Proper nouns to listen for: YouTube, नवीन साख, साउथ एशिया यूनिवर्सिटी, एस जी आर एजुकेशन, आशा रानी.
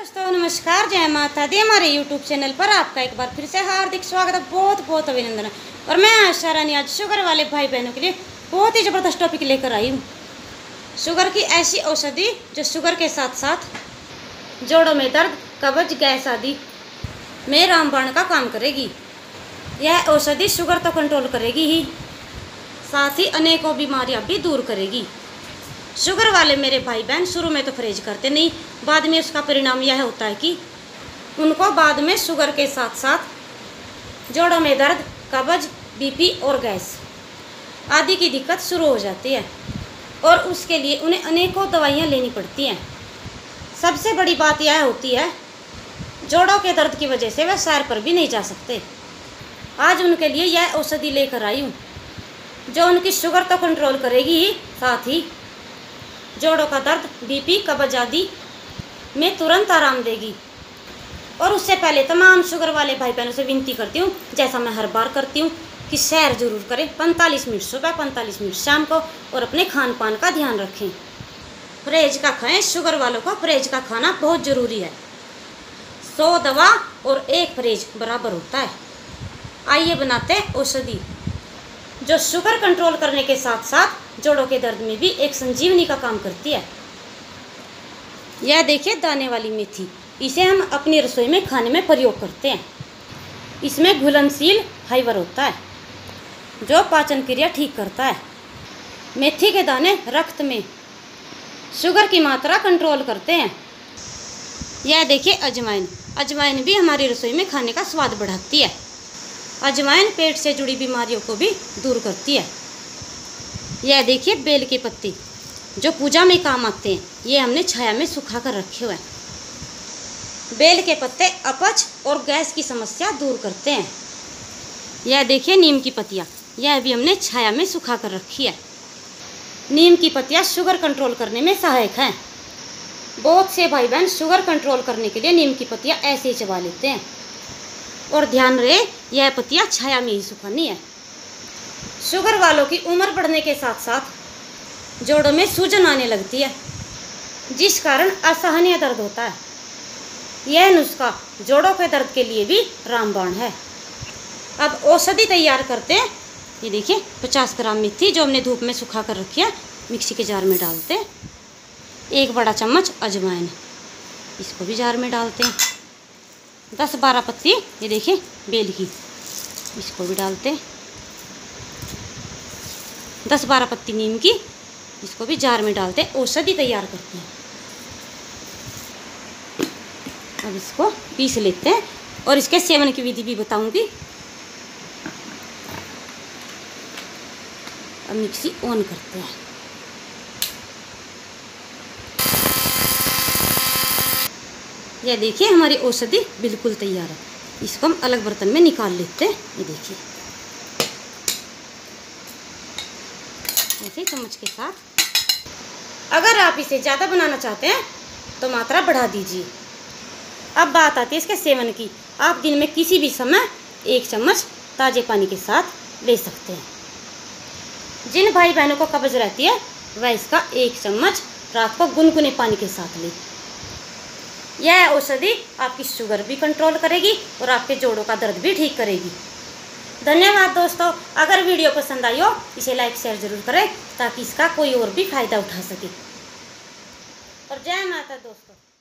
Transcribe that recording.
दोस्तों नमस्कार, जय माता दी। हमारे YouTube चैनल पर आपका एक बार फिर से हार्दिक स्वागत है, बहुत बहुत अभिनंदन। और मैं आशा रानी आज शुगर वाले भाई बहनों के लिए बहुत ही ज़बरदस्त टॉपिक लेकर आई हूँ। शुगर की ऐसी औषधि जो शुगर के साथ साथ जोड़ों में दर्द, कब्ज, गैस आदि में रामबाण का काम करेगी। यह औषधि शुगर तो कंट्रोल करेगी ही, साथ ही अनेकों बीमारियाँ भी दूर करेगी। शुगर वाले मेरे भाई बहन शुरू में तो परहेज करते नहीं, बाद में उसका परिणाम यह होता है कि उनको बाद में शुगर के साथ साथ जोड़ों में दर्द, कब्ज, बीपी और गैस आदि की दिक्कत शुरू हो जाती है और उसके लिए उन्हें अनेकों दवाइयाँ लेनी पड़ती हैं। सबसे बड़ी बात यह होती है, जोड़ों के दर्द की वजह से वह सैर पर भी नहीं जा सकते। आज उनके लिए यह औषधि लेकर आई हूँ जो उनकी शुगर तो कंट्रोल करेगी ही, साथ ही जोड़ों का दर्द, बीपी, कब्ज आदि में तुरंत आराम देगी। और उससे पहले तमाम शुगर वाले भाई बहनों से विनती करती हूँ, जैसा मैं हर बार करती हूँ, कि सैर जरूर करें। 45 मिनट सुबह, 45 मिनट शाम को, और अपने खान पान का ध्यान रखें। परहेज का खाएं। शुगर वालों को परहेज का खाना बहुत ज़रूरी है। 100 दवा और एक परहेज बराबर होता है। आइए बनाते हैं औषधि जो शुगर कंट्रोल करने के साथ साथ जोड़ों के दर्द में भी एक संजीवनी का काम करती है। यह देखिए दाने वाली मेथी, इसे हम अपनी रसोई में खाने में प्रयोग करते हैं। इसमें घुलनशील फाइबर होता है जो पाचन क्रिया ठीक करता है। मेथी के दाने रक्त में शुगर की मात्रा कंट्रोल करते हैं। यह देखिए अजवाइन, अजवाइन भी हमारी रसोई में खाने का स्वाद बढ़ाती है। अजवाइन पेट से जुड़ी बीमारियों को भी दूर करती है। यह देखिए बेल के पत्ते जो पूजा में काम आते हैं, ये हमने छाया में सुखा कर रखे हुए हैं। बेल के पत्ते अपच और गैस की समस्या दूर करते हैं। यह देखिए नीम की पत्तियाँ, यह भी हमने छाया में सुखा कर रखी है। नीम की पत्तियाँ शुगर कंट्रोल करने में सहायक हैं। बहुत से भाई बहन शुगर कंट्रोल करने के लिए नीम की पत्तियाँ ऐसे ही चबा लेते हैं। और ध्यान रहे, यह पत्तियाँ छाया में ही सुखानी है। शुगर वालों की उम्र बढ़ने के साथ साथ जोड़ों में सूजन आने लगती है, जिस कारण असहनीय दर्द होता है। यह नुस्खा जोड़ों के दर्द के लिए भी रामबाण है। अब औषधि तैयार करते हैं। ये देखिए 50 ग्राम मेथी जो हमने धूप में सुखा कर रखी है, मिक्सी के जार में डालते हैं। 1 बड़ा चम्मच अजवाइन, इसको भी जार में डालते हैं। 10-12 पत्ती ये देखिए बेल की, इसको भी डालते हैं। 10-12 पत्ती नीम की, इसको भी जार में डालते हैं। औषधि तैयार करते हैं। अब इसको पीस लेते हैं और इसके सेवन की विधि भी बताऊंगी। अब मिक्सी ऑन करते हैं। यह देखिए हमारी औषधि बिल्कुल तैयार है। इसको हम अलग बर्तन में निकाल लेते हैं। ये देखिए ऐसे चम्मच के साथ। अगर आप इसे ज़्यादा बनाना चाहते हैं तो मात्रा बढ़ा दीजिए। अब बात आती है इसके सेवन की। आप दिन में किसी भी समय 1 चम्मच ताजे पानी के साथ ले सकते हैं। जिन भाई बहनों को कब्ज रहती है वह इसका 1 चम्मच रात को गुनगुने पानी के साथ लें। यह औषधि आपकी शुगर भी कंट्रोल करेगी और आपके जोड़ों का दर्द भी ठीक करेगी। धन्यवाद दोस्तों। अगर वीडियो पसंद आई हो इसे लाइक शेयर ज़रूर करें ताकि इसका कोई और भी फायदा उठा सके। और जय माता दोस्तों।